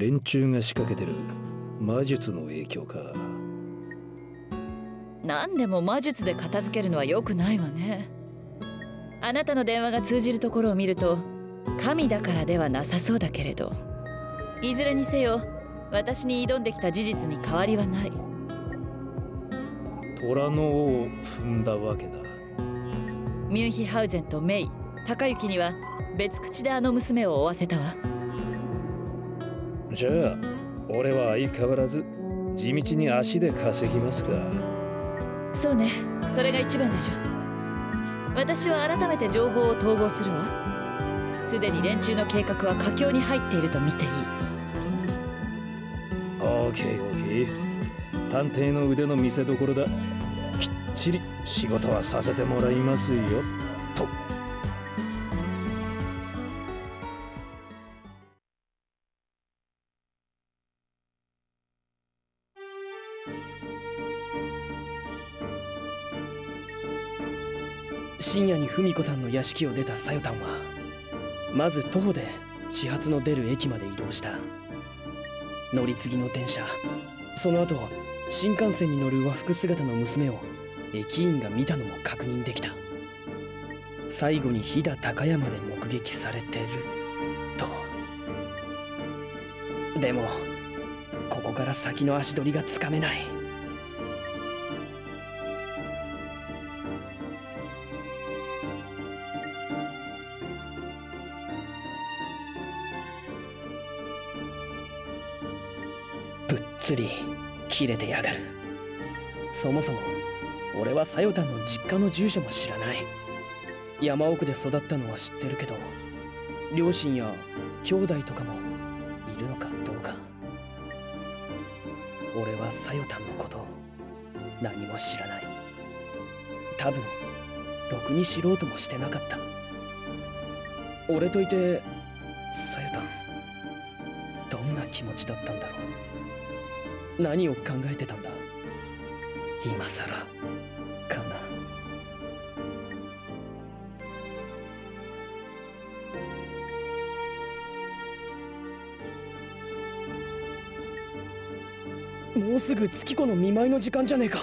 連中が仕掛けてる魔術の影響か。何でも魔術で片付けるのは良くないわね。あなたの電話が通じるところを見ると、神だからではなさそうだけれど、いずれにせよ私に挑んできた事実に変わりはない。虎の尾を踏んだわけだ。ミュンヒハウゼンとメイ、高雪には別口であの娘を追わせたわ。じゃあ俺は相変わらず地道に足で稼ぎますか。そうね、それが一番でしょ。私は改めて情報を統合するわ。すでに連中の計画は佳境に入っていると見ていい。オーケーオーケー。探偵の腕の見せ所だ。きっちり仕事はさせてもらいますよと。深夜に文子たんの屋敷を出たさよたんは、まず徒歩で始発の出る駅まで移動した。乗り継ぎの電車、その後新幹線に乗る和服姿の娘を駅員が見たのも確認できた。最後に飛騨高山で目撃されてると。でもここから先の足取りがつかめない。切れてやがる。そもそも俺はさよたんの実家の住所も知らない。山奥で育ったのは知ってるけど、両親や兄弟とかもいるのかどうか。俺はさよたんのことを何も知らない。多分ろくに知ろうともしてなかった。俺といてさよたんどんな気持ちだったんだろう。何を考えてたんだ今さらかな。もうすぐ月子の見舞いの時間じゃねえか。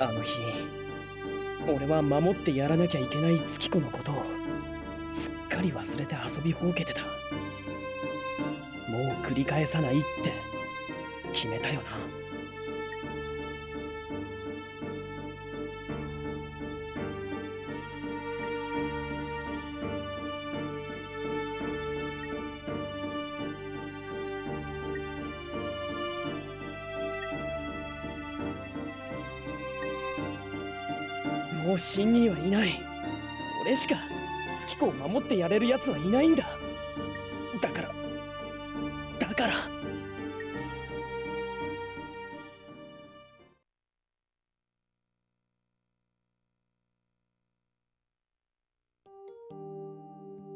あの日俺は守ってやらなきゃいけない月子のことをすっかり忘れて遊びほうけてた。もう繰り返さないって決めたよな。もう新兄はいない。俺しか月子を守ってやれるやつはいないんだ。だから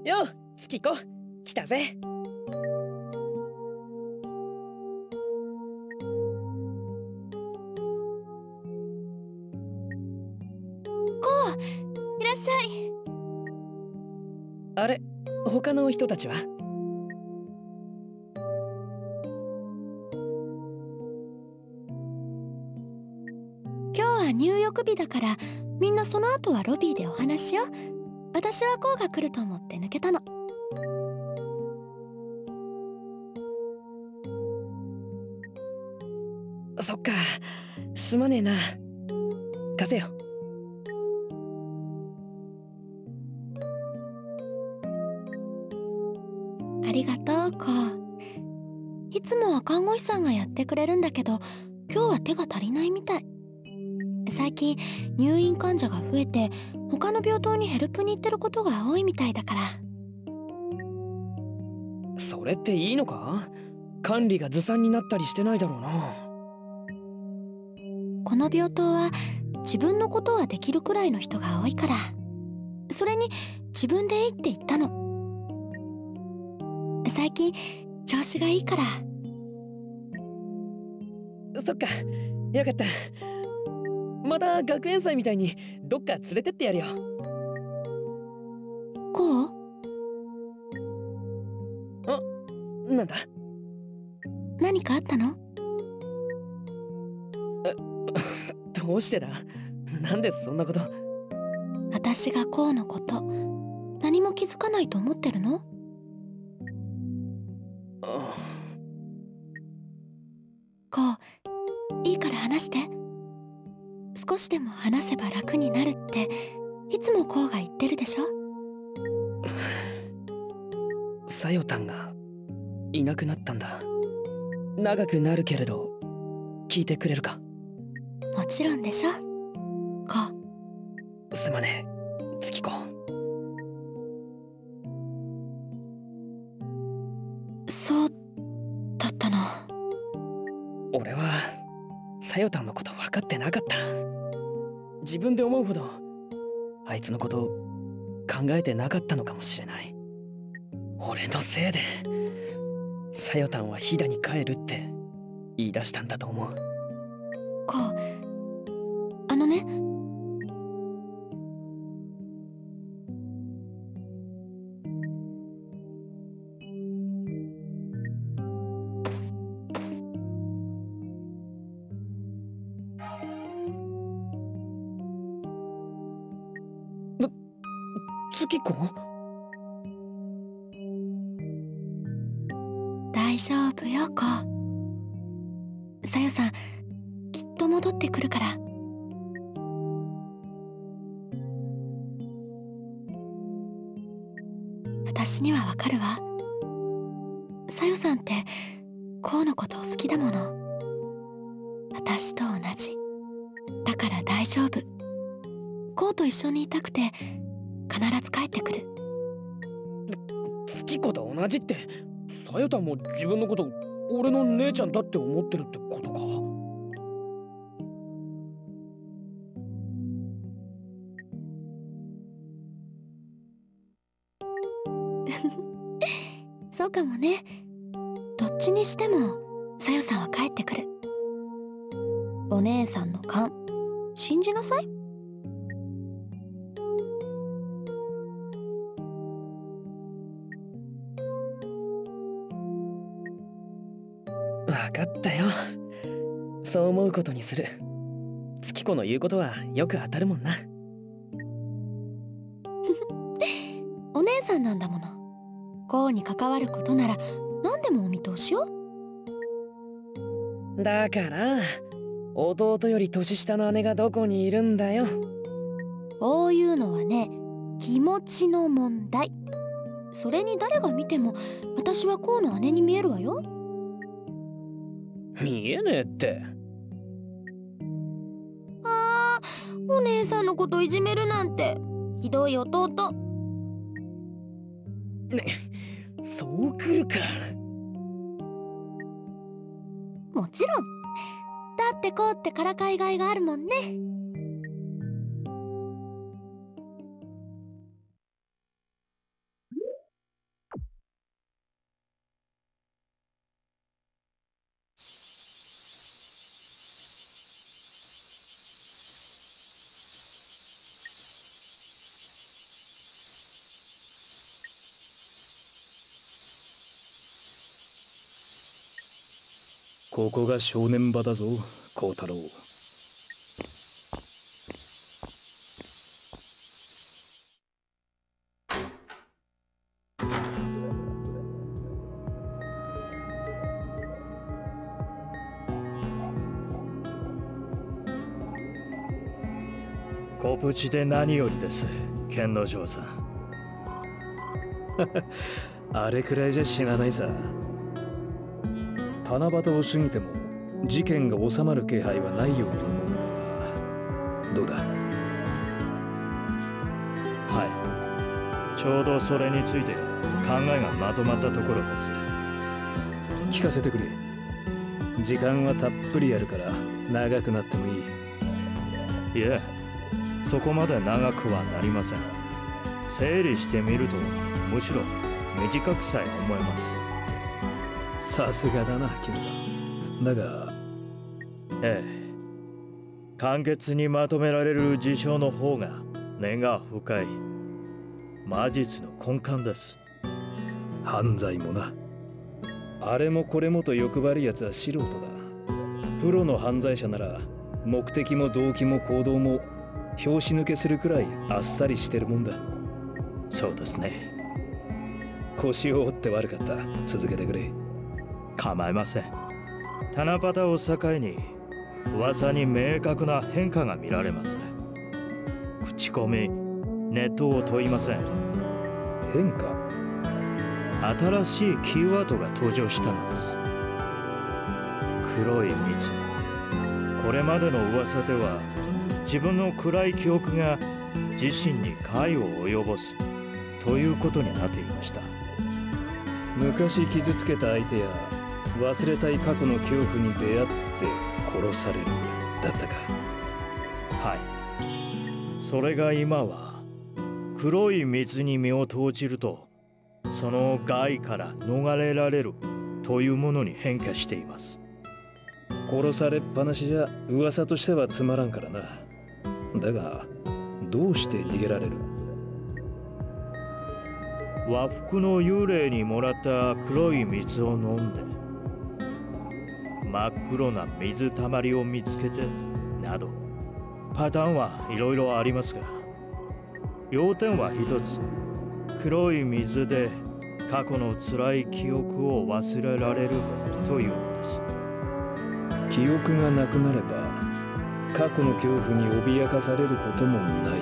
よう月子来たぜ。こういらっしゃい。あれ、他の人たちは？入浴日だからみんなその後はロビーでお話しよう。私はコウが来ると思って抜けたの。そっか、すまねえな。貸せよ。ありがとうコウ。いつもは看護師さんがやってくれるんだけど、今日は手が足りないみたい。最近入院患者が増えて、他の病棟にヘルプに行ってることが多いみたいだから。それっていいのか？管理がずさんになったりしてないだろうな。この病棟は自分のことはできるくらいの人が多いから、それに自分でいいって言ったの。最近調子がいいから。そっか、よかった。また学園祭みたいにどっか連れてってやるよ。こう？なんだ。何かあったの？どうしてだ？なんでそんなこと。私がこうのこと何も気づかないと思ってるの？こう、いいから話して。少しでも話せば楽になるっていつもこうが言ってるでしょ。さよたんがいなくなったんだ。長くなるけれど聞いてくれるか？もちろんでしょ。こう。すまねえ月子。そうだったの。俺はさよたんのこと分かってなかった。自分で思うほどあいつのことを考えてなかったのかもしれない。俺のせいでさよたんは飛騨に帰るって言い出したんだと思う。こう、あのね、月子？大丈夫よ、こう。さよさん戻ってくるから。私にはわかるわ。さよさんってこうのことを好きだもの。私と同じだから大丈夫。こうと一緒にいたくて必ず帰ってくる。月子と同じってさよたんも自分のこと俺の姉ちゃんだって思ってるってことか。そうかもね。どっちにしてもさよさんは帰ってくる。お姉さんの勘信じなさい。分かったよ。そう思うことにする。月子の言うことはよく当たるもんな。お姉さんなんだもの。こうに関わることなら何でもお見通しよ。だから弟より年下の姉がどこにいるんだよ。こういうのはね、気持ちの問題。それに誰が見ても私はこうの姉に見えるわよ。見えねえって。あー、お姉さんのこといじめるなんてひどい弟。ね、そうくるか。もちろんだって、こうってからかいがいがあるもんね。ここが正念場だぞ、光太郎。小淵で何よりです、剣之丞さん。あれくらいじゃ死なないさ。七夕を過ぎても事件が収まる気配はないようと思うが、どうだ？はい、ちょうどそれについて考えがまとまったところです。聞かせてくれ。時間はたっぷりあるから長くなってもいい。いえ、そこまで長くはなりません。整理してみるとむしろ短くさえ思えます。さすがだな、君さん。だが、ええ、簡潔にまとめられる事象の方が根が深い。魔術の根幹です。犯罪もな。あれもこれもと欲張るやつは素人だ。プロの犯罪者なら目的も動機も行動も拍子抜けするくらいあっさりしてるもんだ。そうですね。腰を折って悪かった。続けてくれ。構いません。七夕を境に噂に明確な変化が見られます。口コミ、ネットを問いません。変化。新しいキーワードが登場したのです。黒い蜜。これまでの噂では自分の暗い記憶が自身に害を及ぼすということになっていました。昔傷つけた相手や忘れたい過去の恐怖に出会って殺されるだったか。はい。それが今は黒い蜜に身を投じるとその害から逃れられるというものに変化しています。殺されっぱなしじゃ噂としてはつまらんからな。だがどうして逃げられる？和服の幽霊にもらった黒い水を飲んで、真っ黒な水たまりを見つけてなど、パターンはいろいろありますが、要点は一つ。黒い水で過去の辛い記憶を忘れられるというのです。記憶がなくなれば過去の恐怖に脅かされることもない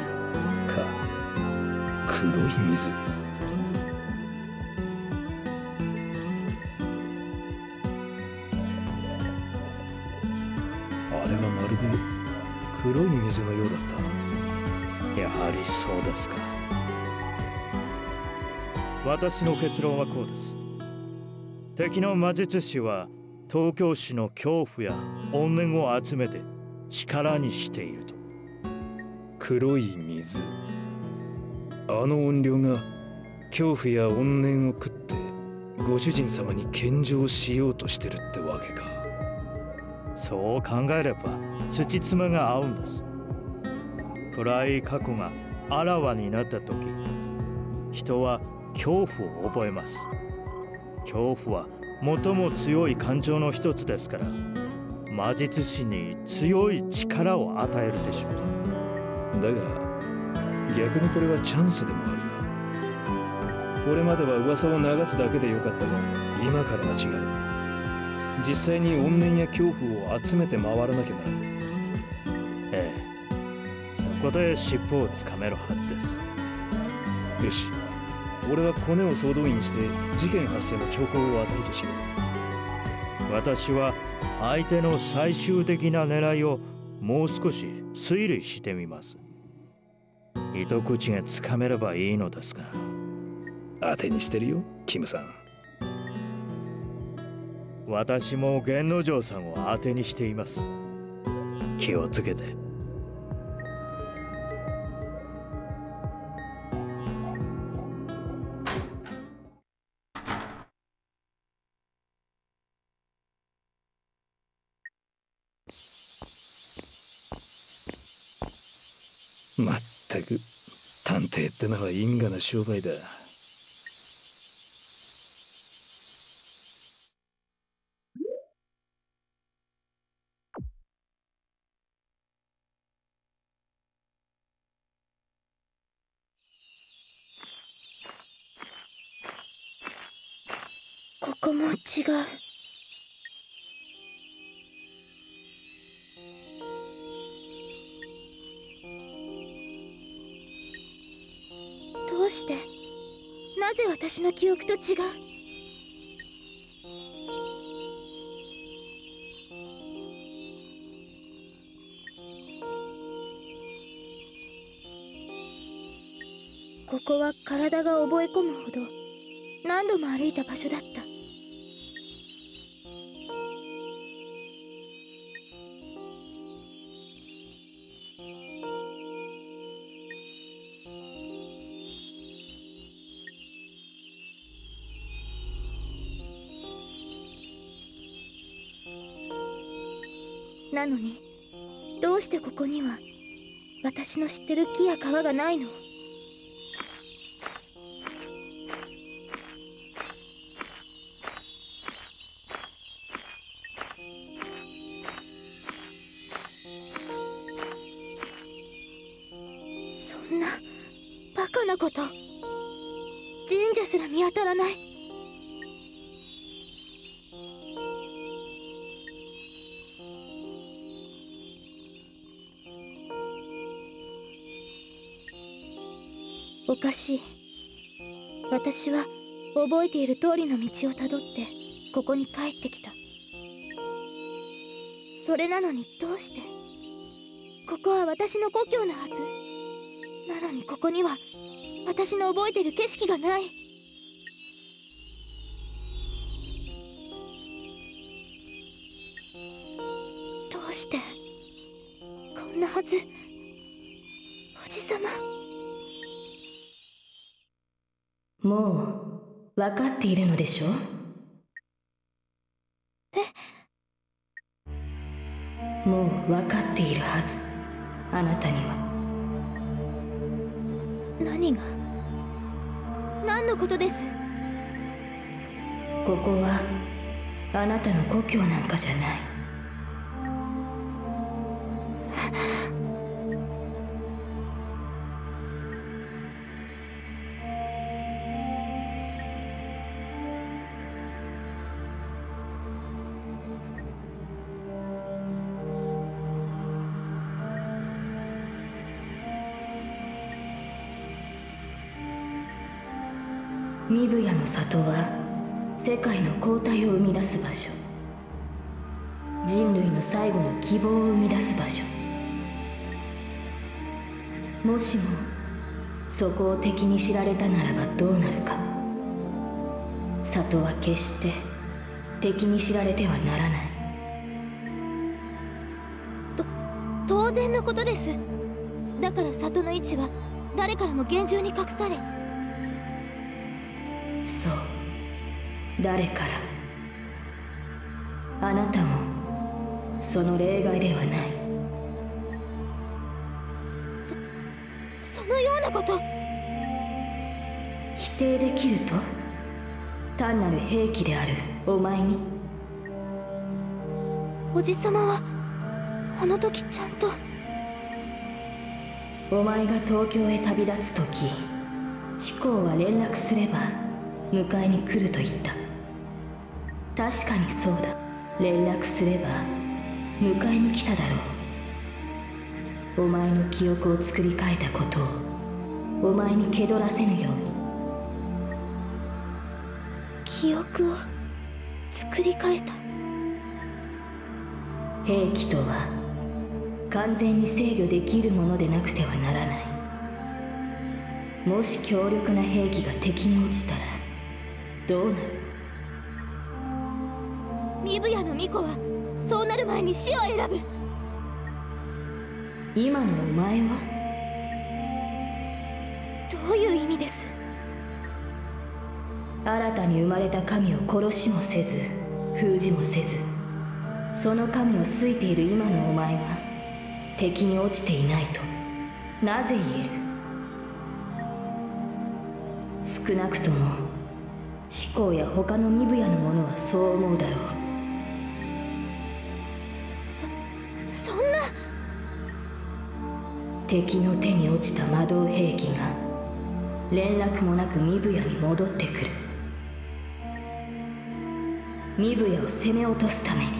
か。黒い水。あれはまるで黒い水のようだった。やはりそうですか。私の結論はこうです。敵の魔術師は東京市の恐怖や怨念を集めて力にしていると。黒い水。あの怨霊が恐怖や怨念を食ってご主人様に献上しようとしてるってわけか。そう考えれば土妻が合うんです。暗い過去があらわになった時、人は恐怖を覚えます。恐怖は最も強い感情の一つですから、魔術師に強い力を与えるでしょう。だが逆にこれはチャンスでもあるな。これまでは噂を流すだけでよかったが、今からは違う。実際に怨念や恐怖を集めて回らなきゃならない。ええ、そこで尻尾をつかめるはずです。よし、俺はコネを総動員して事件発生の兆候を与えるとしよう。私は相手の最終的な狙いをもう少し推理してみます。糸口がつかめればいいのですが。当てにしてるよ、キムさん。私も源之丞さんを当てにしています。気をつけて。まったく探偵ってのは因果な商売だ。ここも違う。なぜ私の記憶と違う？ここは体が覚え込むほど何度も歩いた場所だった。なのにどうしてここには私の知ってる木や川がないの？んなバカなこと。神社すら見当たらない。おかしい。私は覚えている通りの道をたどってここに帰ってきた。それなのにどうしてここは私の故郷なはずなのに、ここには私の覚えてる景色がない。どうしてこんなはず。おじさま、もう分かっているのでしょう。もう分かっているはず、あなたには。何が、何のことです。ここはあなたの故郷なんかじゃない。ミブヤの里は世界の後退を生み出す場所、人類の最後の希望を生み出す場所。もしもそこを敵に知られたならばどうなるか。里は決して敵に知られてはならない。当然のことです。だから里の位置は誰からも厳重に隠され、そう、誰から。あなたもその例外ではない。そのようなこと。否定できると単なる兵器であるお前に。おじさまはあの時ちゃんと。お前が東京へ旅立つ時、志功は連絡すれば迎えに来ると言った。確かにそうだ、連絡すれば迎えに来ただろう。お前の記憶を作り変えたことをお前に気取らせぬように。記憶を作り変えた。兵器とは完全に制御できるものでなくてはならない。もし強力な兵器が敵に落ちたらどうなる。ミブヤの巫女はそうなる前に死を選ぶ。今のお前はどういう意味です。新たに生まれた神を殺しもせず封じもせず、その神を好いている今のお前が敵に落ちていないとなぜ言える。少なくとも志功や他のミブヤの者はそう思うだろう。そんな敵の手に落ちた魔導兵器が連絡もなくミブヤに戻ってくる。ミブヤを攻め落とすために。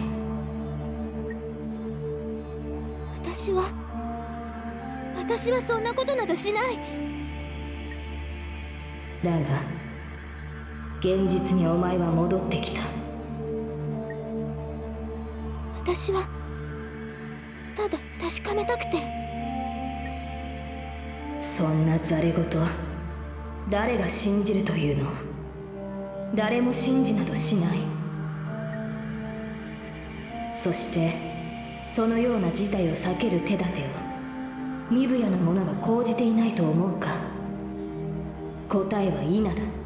私はそんなことなどしない。だが現実にお前は戻ってきた。私はただ確かめたくて。そんなざれ言誰が信じるというの。誰も信じなどしない。そしてそのような事態を避ける手立てをミブヤの者が講じていないと思うか。答えは否だ。